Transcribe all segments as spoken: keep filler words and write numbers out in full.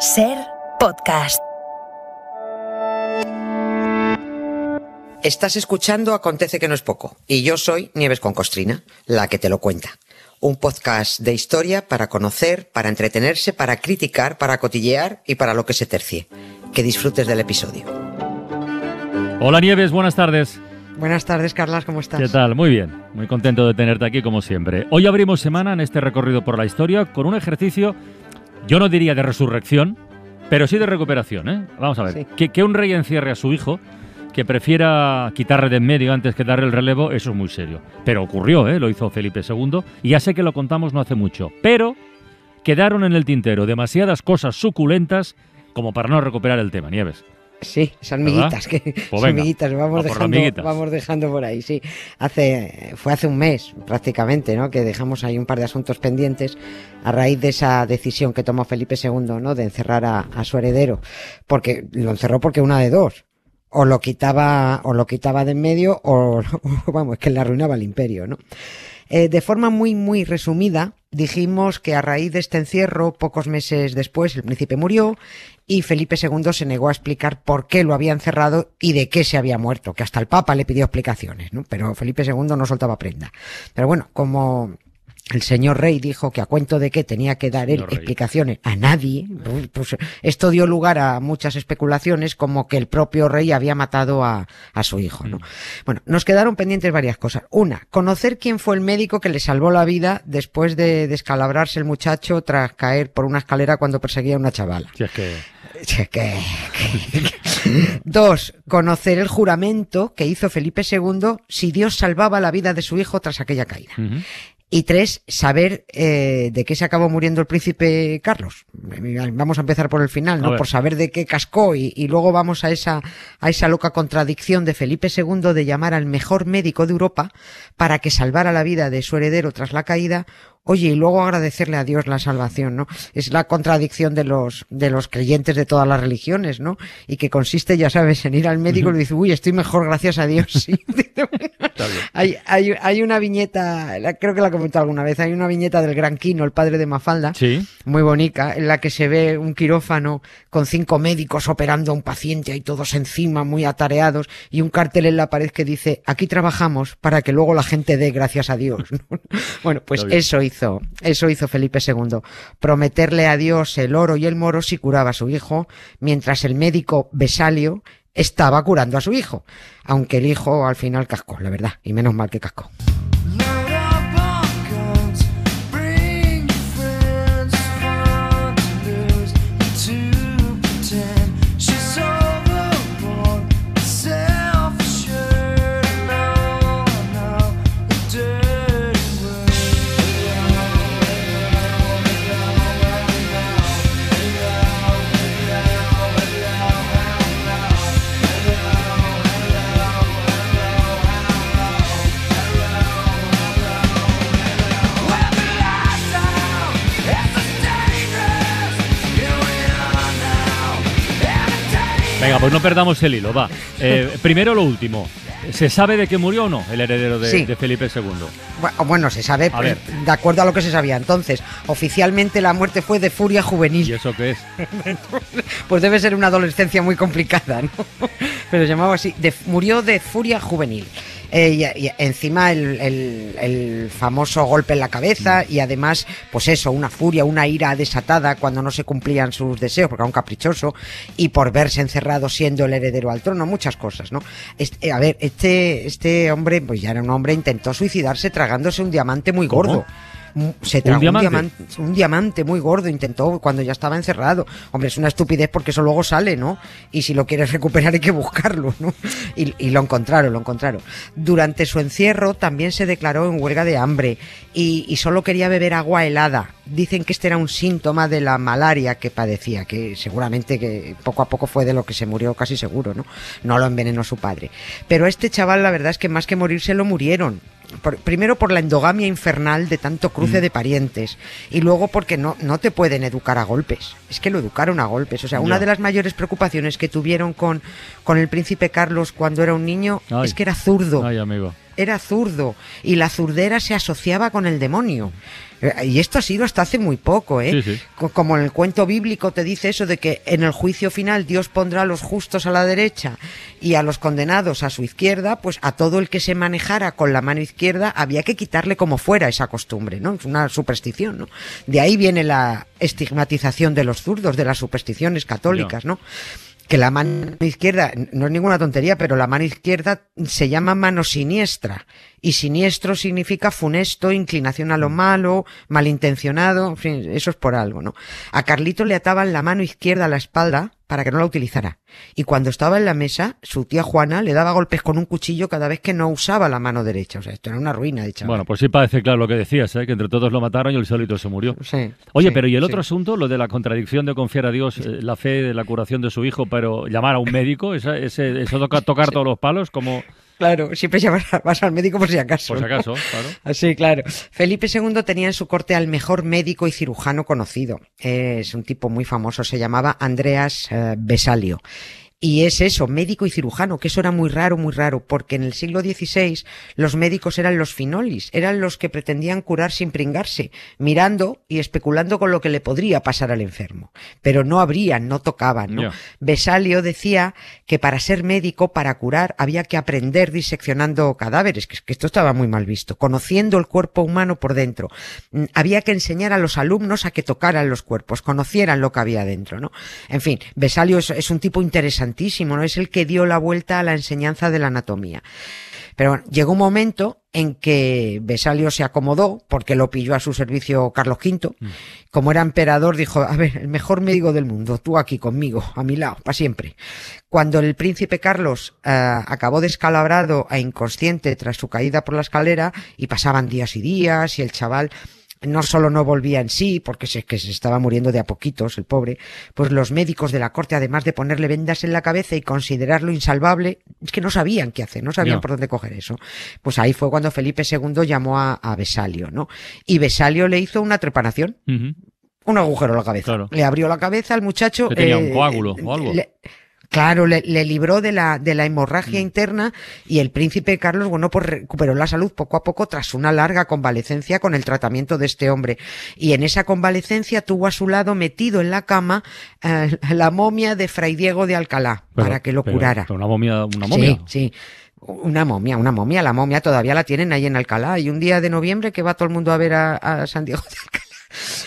SER Podcast. Estás escuchando Acontece que no es poco, y yo soy Nieves Concostrina, la que te lo cuenta. Un podcast de historia para conocer, para entretenerse, para criticar, para cotillear y para lo que se tercie. Que disfrutes del episodio. Hola Nieves, buenas tardes. Buenas tardes, Carlas, ¿cómo estás? ¿Qué tal? Muy bien, muy contento de tenerte aquí como siempre. Hoy abrimos semana en este recorrido por la historia con un ejercicio, yo no diría de resurrección, pero sí de recuperación, ¿eh? Vamos a ver, sí. que, que un rey encierre a su hijo, que prefiera quitarle de en medio antes que darle el relevo, eso es muy serio. Pero ocurrió, ¿eh? Lo hizo Felipe segundo, y ya sé que lo contamos no hace mucho. Pero quedaron en el tintero demasiadas cosas suculentas como para no recuperar el tema, Nieves. Sí, son miguitas, que, pues son venga, miguitas, vamos dejando, miguitas. vamos dejando por ahí, sí. Hace, fue hace un mes prácticamente, ¿no?, que dejamos ahí un par de asuntos pendientes a raíz de esa decisión que tomó Felipe segundo, ¿no?, de encerrar a, a su heredero, porque lo encerró porque una de dos. O lo quitaba, o lo quitaba de en medio, o, vamos, es que le arruinaba el imperio, ¿no? Eh, de forma muy, muy resumida, dijimos que a raíz de este encierro, pocos meses después, el príncipe murió y Felipe segundo se negó a explicar por qué lo había encerrado y de qué se había muerto, que hasta el Papa le pidió explicaciones, ¿no? Pero Felipe segundo no soltaba prenda. Pero bueno, como el señor rey dijo que a cuento de qué tenía que dar él explicaciones a nadie, pues esto dio lugar a muchas especulaciones como que el propio rey había matado a, a su hijo, ¿no? Mm. Bueno, nos quedaron pendientes varias cosas. Una, conocer quién fue el médico que le salvó la vida después de descalabrarse el muchacho tras caer por una escalera cuando perseguía a una chavala. Si es que... Si es que... Dos, conocer el juramento que hizo Felipe segundo si Dios salvaba la vida de su hijo tras aquella caída. Mm-hmm. Y tres, saber eh, de qué se acabó muriendo el príncipe Carlos. Vamos a empezar por el final, ¿no? Por saber de qué cascó y, y luego vamos a esa a esa loca contradicción de Felipe segundo de llamar al mejor médico de Europa para que salvara la vida de su heredero tras la caída. Oye, y luego agradecerle a Dios la salvación, ¿no? Es la contradicción de los de los creyentes de todas las religiones, ¿no? Y que consiste, ya sabes, en ir al médico y decir, uy, estoy mejor, gracias a Dios. Sí. hay, hay, hay una viñeta, creo que la he comentado alguna vez, hay una viñeta del Gran Quino, el padre de Mafalda, ¿sí?, muy bonita, en la que se ve un quirófano con cinco médicos operando a un paciente, ahí todos encima, muy atareados, y un cartel en la pared que dice, aquí trabajamos para que luego la gente dé gracias a Dios, ¿no? Bueno, pues eso Hizo, eso hizo Felipe segundo, prometerle a Dios el oro y el moro si curaba a su hijo, mientras el médico Vesalio estaba curando a su hijo, aunque el hijo al final cascó, la verdad, y menos mal que cascó. Venga, pues no perdamos el hilo, va. Eh, primero lo último. ¿Se sabe de qué murió o no el heredero de, sí. de Felipe segundo? Bueno, se sabe, a ver, de acuerdo a lo que se sabía entonces. Oficialmente la muerte fue de furia juvenil. ¿Y eso qué es? Pues debe ser una adolescencia muy complicada, ¿no? Pero se llamaba así. De, murió de furia juvenil. Eh, y, y encima el, el, el famoso golpe en la cabeza y además, pues eso, una furia, una ira desatada cuando no se cumplían sus deseos, porque era un caprichoso, y por verse encerrado siendo el heredero al trono, muchas cosas, ¿no? Este, a ver, este, este hombre, pues ya era un hombre, intentó suicidarse tragándose un diamante muy ¿Cómo? gordo. Se tragó ¿Un, un, diamante? un diamante muy gordo, intentó cuando ya estaba encerrado. Hombre, es una estupidez porque eso luego sale, ¿no? Y si lo quieres recuperar hay que buscarlo, ¿no? Y, y lo encontraron, lo encontraron. Durante su encierro también se declaró en huelga de hambre y, y solo quería beber agua helada. Dicen que este era un síntoma de la malaria que padecía, que seguramente que poco a poco fue de lo que se murió casi seguro, ¿no? No lo envenenó su padre. Pero a este chaval la verdad es que más que morirse lo murieron. Por, primero por la endogamia infernal de tanto cruce mm. de parientes y luego porque no, no te pueden educar a golpes. Es que lo educaron a golpes. O sea, una yeah. de las mayores preocupaciones que tuvieron con, con el príncipe Carlos cuando era un niño Ay. es que era zurdo. Ay, amigo. era zurdo y la zurdera se asociaba con el demonio. Y esto ha sido hasta hace muy poco, ¿eh? Sí, sí. Como en el cuento bíblico te dice eso de que en el juicio final Dios pondrá a los justos a la derecha y a los condenados a su izquierda, pues a todo el que se manejara con la mano izquierda había que quitarle como fuera esa costumbre, ¿no? Es una superstición, ¿no? De ahí viene la estigmatización de los zurdos, de las supersticiones católicas, ¿no? Que la mano izquierda, no es ninguna tontería, pero la mano izquierda se llama mano siniestra. Y siniestro significa funesto, inclinación a lo malo, malintencionado, en fin, eso es por algo, ¿no? A Carlito le ataban la mano izquierda a la espalda para que no la utilizara. Y cuando estaba en la mesa, su tía Juana le daba golpes con un cuchillo cada vez que no usaba la mano derecha. O sea, esto era una ruina de chaval. Bueno, pues sí parece claro lo que decías, ¿eh? Que entre todos lo mataron y el solito se murió. Sí. Oye, sí, pero ¿y el otro sí. asunto? Lo de la contradicción de confiar a Dios, eh, la fe de la curación de su hijo, pero llamar a un médico, esa, ese, eso toca tocar sí. todos los palos, como... Claro, siempre vas al médico por si acaso. Por si acaso, claro. Así, claro. Felipe segundo tenía en su corte al mejor médico y cirujano conocido. Es un tipo muy famoso, se llamaba Andreas eh, Vesalio. Y es eso, médico y cirujano, que eso era muy raro, muy raro, porque en el siglo dieciséis los médicos eran los finolis, eran los que pretendían curar sin pringarse, mirando y especulando con lo que le podría pasar al enfermo. Pero no abrían, no tocaban, ¿no? Yeah. Vesalio decía que para ser médico, para curar, había que aprender diseccionando cadáveres, que, que esto estaba muy mal visto, conociendo el cuerpo humano por dentro. Había que enseñar a los alumnos a que tocaran los cuerpos, conocieran lo que había dentro, ¿no? En fin, Vesalio es, es un tipo interesante. ¿No? Es el que dio la vuelta a la enseñanza de la anatomía. Pero bueno, llegó un momento en que Vesalio se acomodó porque lo pilló a su servicio Carlos quinto. Como era emperador dijo, a ver, el mejor médico del mundo, tú aquí conmigo, a mi lado, para siempre. Cuando el príncipe Carlos eh, acabó descalabrado e inconsciente tras su caída por la escalera, y pasaban días y días y el chaval... no solo no volvía en sí, porque se, que se estaba muriendo de a poquitos, el pobre, pues los médicos de la corte, además de ponerle vendas en la cabeza y considerarlo insalvable, es que no sabían qué hacer, no sabían no. por dónde coger eso. Pues ahí fue cuando Felipe segundo llamó a, a Vesalio, ¿no? Y Vesalio le hizo una trepanación, uh-huh. un agujero en la cabeza. Claro. Le abrió la cabeza al muchacho. Que tenía eh, un coágulo o algo. Le, Claro, le, le libró de la, de la hemorragia mm. interna y el príncipe Carlos, bueno, pues recuperó la salud poco a poco tras una larga convalecencia con el tratamiento de este hombre. Y en esa convalecencia tuvo a su lado metido en la cama eh, la momia de Fray Diego de Alcalá pero, para que lo pero, curara. Pero una momia, una momia. Sí, sí. Una momia, una momia. La momia todavía la tienen ahí en Alcalá. Y un día de noviembre que va todo el mundo a ver a, a San Diego de Alcalá.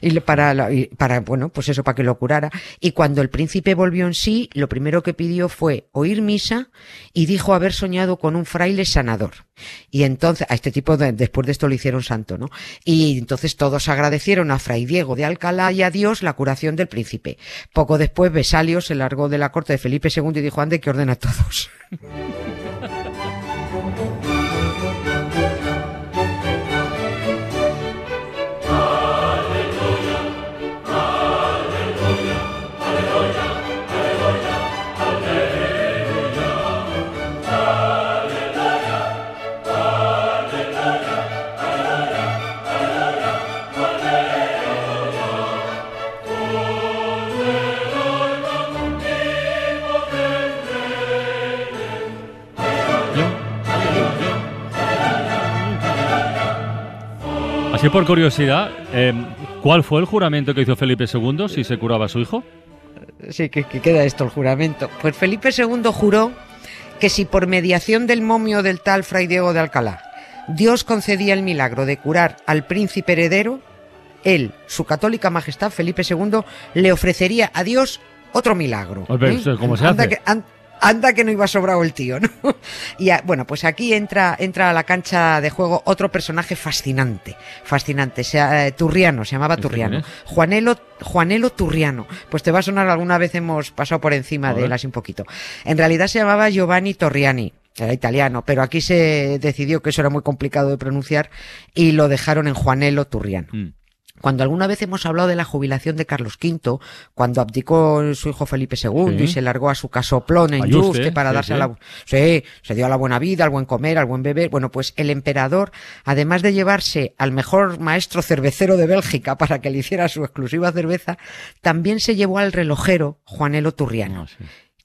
Y para, la, y para, bueno, pues eso, para que lo curara. Y cuando el príncipe volvió en sí, lo primero que pidió fue oír misa y dijo haber soñado con un fraile sanador. Y entonces, a este tipo, de, después de esto lo hicieron santo, ¿no? Y entonces todos agradecieron a Fray Diego de Alcalá y a Dios la curación del príncipe. Poco después, Vesalio se largó de la corte de Felipe segundo y dijo, ande, que ordena a todos. Así por curiosidad, eh, ¿cuál fue el juramento que hizo Felipe segundo si se curaba a su hijo? Sí, que, que queda esto el juramento. Pues Felipe segundo juró que si por mediación del momio del tal Fray Diego de Alcalá Dios concedía el milagro de curar al príncipe heredero, él, su católica majestad Felipe segundo, le ofrecería a Dios otro milagro. ¿Eh? ¿Cómo se hace? Que, Anda que no iba sobrado el tío, ¿no? Y a, bueno, pues aquí entra entra a la cancha de juego otro personaje fascinante, fascinante, se, eh, Turriano, se llamaba Turriano, Juanelo, Juanelo Turriano, pues te va a sonar, alguna vez hemos pasado por encima de él así un poquito. En realidad se llamaba Giovanni Torriani, era italiano, pero aquí se decidió que eso era muy complicado de pronunciar y lo dejaron en Juanelo Turriano. Mm. Cuando alguna vez hemos hablado de la jubilación de Carlos quinto, cuando abdicó su hijo Felipe segundo sí. y se largó a su casoplón en Yuste para sí, darse sí. a la... Sí, se dio a la buena vida, al buen comer, al buen beber. Bueno, pues el emperador, además de llevarse al mejor maestro cervecero de Bélgica para que le hiciera su exclusiva cerveza, también se llevó al relojero Juanelo Turriano. No, sí.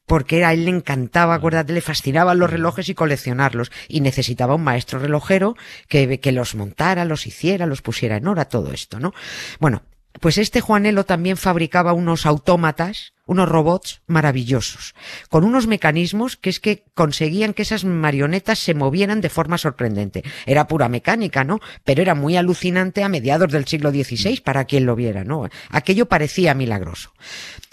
porque a él le encantaba, acuérdate, le fascinaban los relojes y coleccionarlos, y necesitaba un maestro relojero que, que los montara, los hiciera, los pusiera en hora, todo esto, ¿no? Bueno, pues este Juanelo también fabricaba unos autómatas, unos robots maravillosos, con unos mecanismos que es que conseguían que esas marionetas se movieran de forma sorprendente. Era pura mecánica, ¿no? Pero era muy alucinante a mediados del siglo dieciséis para quien lo viera, ¿no? Aquello parecía milagroso.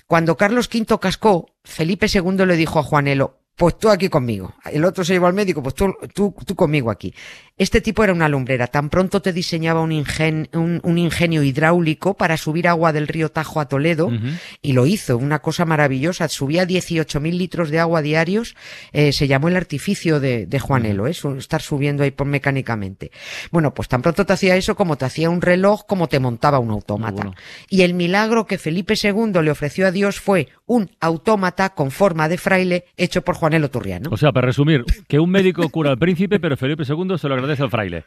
Cuando Carlos quinto cascó, Felipe segundo le dijo a Juanelo, pues tú aquí conmigo. El otro se llevó al médico, pues tú, tú, tú conmigo aquí. Este tipo era una lumbrera. Tan pronto te diseñaba un, ingen, un, un ingenio hidráulico para subir agua del río Tajo a Toledo, uh -huh. y lo hizo, una cosa maravillosa. Subía dieciocho mil litros de agua diarios, eh, se llamó el Artificio de, de Juanelo, ¿eh? Estar subiendo ahí por mecánicamente. Bueno, pues tan pronto te hacía eso como te hacía un reloj, como te montaba un autómata. Bueno. Y el milagro que Felipe segundo le ofreció a Dios fue un autómata con forma de fraile hecho por Juanelo Turriano. O sea, para resumir, que un médico cura al príncipe, pero Felipe segundo se lo agradece al fraile.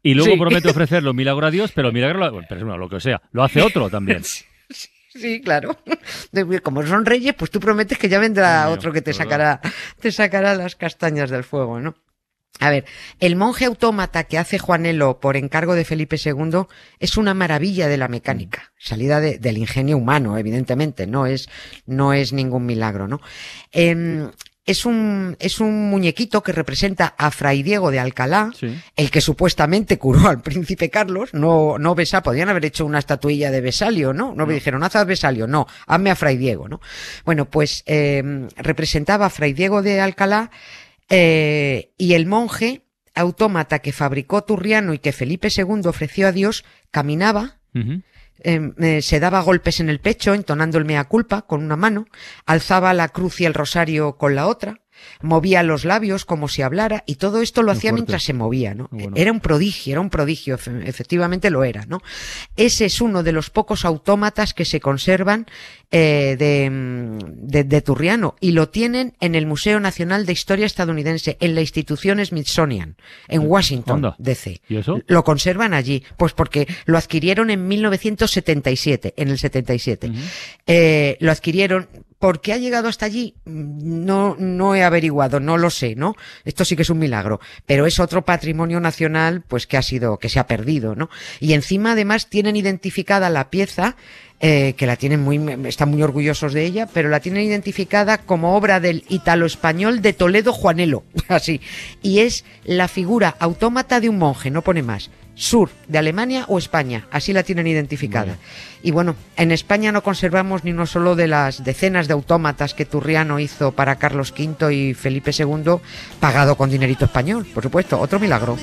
Y luego sí. promete ofrecerle un milagro a Dios, pero el milagro, bueno, pero no, lo que sea, lo hace otro también. Sí, claro. Como son reyes, pues tú prometes que ya vendrá bueno, otro que te sacará, te sacará las castañas del fuego, ¿no? A ver, el monje autómata que hace Juanelo por encargo de Felipe segundo es una maravilla de la mecánica, salida de, del ingenio humano, evidentemente, no es, no es ningún milagro, ¿no? Eh, Es un, es un muñequito que representa a Fray Diego de Alcalá, sí. el que supuestamente curó al príncipe Carlos, no, no Vesalio, podían haber hecho una estatuilla de Vesalio, ¿no? No me dijeron, haz a Vesalio, no, hazme a Fray Diego, ¿no? Bueno, pues, eh, representaba a Fray Diego de Alcalá, eh, y el monje autómata que fabricó Turriano y que Felipe segundo ofreció a Dios, caminaba, uh-huh. Eh, eh, se daba golpes en el pecho entonando el mea culpa con una mano, alzaba la cruz y el rosario con la otra, movía los labios como si hablara, y todo esto lo hacía mientras se movía, ¿no? Bueno. Era un prodigio, era un prodigio, efectivamente lo era, ¿no? Ese es uno de los pocos autómatas que se conservan eh, de, de, de Turriano, y lo tienen en el Museo Nacional de Historia Estadounidense, en la institución Smithsonian, en Washington, ¿Onda? D C. ¿Y eso? Lo conservan allí, pues porque lo adquirieron en mil novecientos setenta y siete, en el setenta y siete. Uh-huh. eh, lo adquirieron... ¿Por qué ha llegado hasta allí? No, no he averiguado, no lo sé, ¿no? Esto sí que es un milagro, pero es otro patrimonio nacional, pues que ha sido, que se ha perdido, ¿no? Y encima además tienen identificada la pieza, eh, que la tienen muy, están muy orgullosos de ella, pero la tienen identificada como obra del italo-español de Toledo Juanelo, así. Y es la figura autómata de un monje, no pone más. Sur de Alemania o España, así la tienen identificada. Bueno. Y bueno, en España no conservamos ni uno solo de las decenas de autómatas que Turriano hizo para Carlos quinto y Felipe segundo, pagado con dinerito español, por supuesto, otro milagro.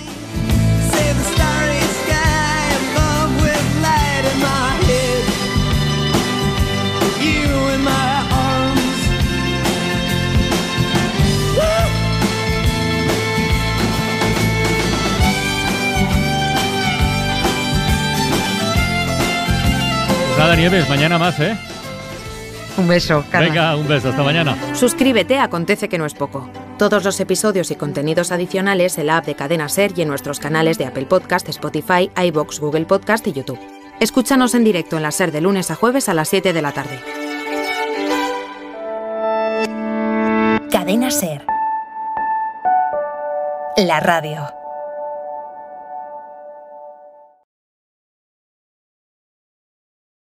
Nada, Nieves, mañana más, ¿eh? Un beso, Carla. Venga, un beso, hasta mañana. Suscríbete a Acontece que no es poco. Todos los episodios y contenidos adicionales en la app de Cadena SER y en nuestros canales de Apple Podcast, Spotify, iVoox, Google Podcast y YouTube. Escúchanos en directo en la SER de lunes a jueves a las siete de la tarde. Cadena SER. La radio.